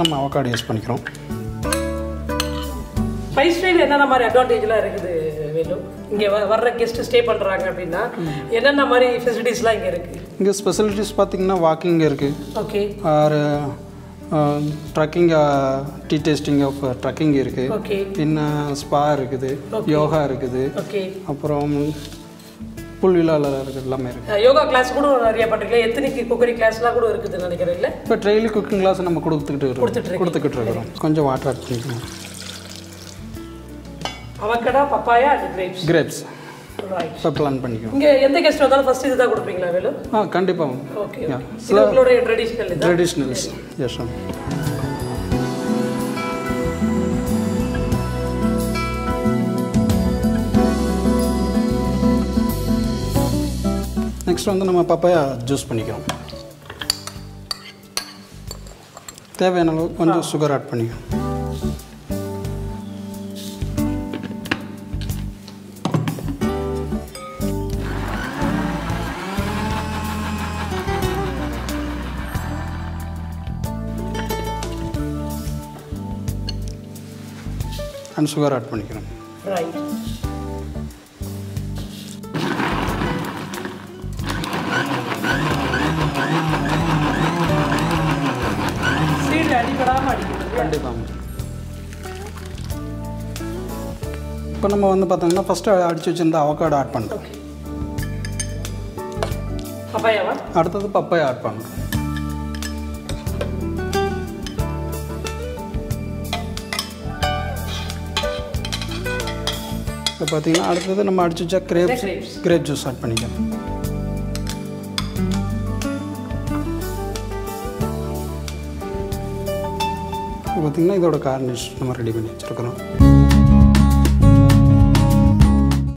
நம்ம avocado use பண்ணிக்கிறோம். Spice ட்ரேல என்னென்ன மாதிரி அட்வான்டேஜ்லாம் இருக்குது வேலு? இங்க வர்ற கெஸ்ட் ஸ்டே பண்றாங்க அப்படினா என்னென்ன மாதிரி ஃபெசிலிட்டிஸ்லாம் இங்க இருக்கு? இங்க ஸ்பெஷலிட்டிஸ் பாத்தீங்கன்னா வாக்கிங் இருக்கு. Okay. Or trekking tea tasting of trekking இருக்கு. ஓகே. பின்ன ஸ்பா இருக்குது, யோகா இருக்குது. ஓகே. அப்புறம் புல்விலால இருக்குது, எல்லாமே இருக்குது. யோகா கிளாஸ் கூட நிறைய பண்ணுறீங்களா? எத்தனைக்கு குக்கிங் கிளாஸ்லாம் கூட இருக்குதுன்னு நினைக்கிறேன். இல்லை இப்போ ட்ரெயில் குக்கிங் கிளாஸ் நம்ம கொடுத்துக்கிட்டு இருக்கிறோம். கொஞ்சம் வாட்டர் ஆட் பண்ணிக்கலாம். Avocado, papaya and grapes. Grapes இப்போ பிளான் பண்ணிக்கோ. இங்கே எந்த கெஸ்ட் வந்தாலும் ஃபஸ்ட்டு இதுதான் கொடுப்பீங்களா வேலு? ஆ, கண்டிப்பாக. ஓகே, உங்களுடைய ட்ரெடிஷ்னல்ஸ். Yes ma'am. நெக்ஸ்ட் வந்து நம்ம பப்பாயா ஜூஸ் பண்ணிக்கிறோம். தேவையான அளவு கொஞ்சம் சுகர் ஆட் பண்ணிக்கிறோம். அண்ட் சுகர் ஆட் பண்ணிக்கிறோம். இப்போ நம்ம வந்து பார்த்தோம்னா ஃபர்ஸ்ட் அடிச்சு வச்சிருந்த அவகாடோ ஆட் பண்ணுறோம். அடுத்தது பப்பாயா ஆட் பண்ணுறோம். இப்போ பார்த்தீங்கன்னா அடுத்தது நம்ம அடிச்சு வச்சா கிரேப் ஜூஸ் ஆட் பண்ணிக்கலாம். பார்த்தீங்கன்னா இதோட கார்னிஷ் நம்ம ரெடி பண்ணி வச்சுருக்கிறோம்.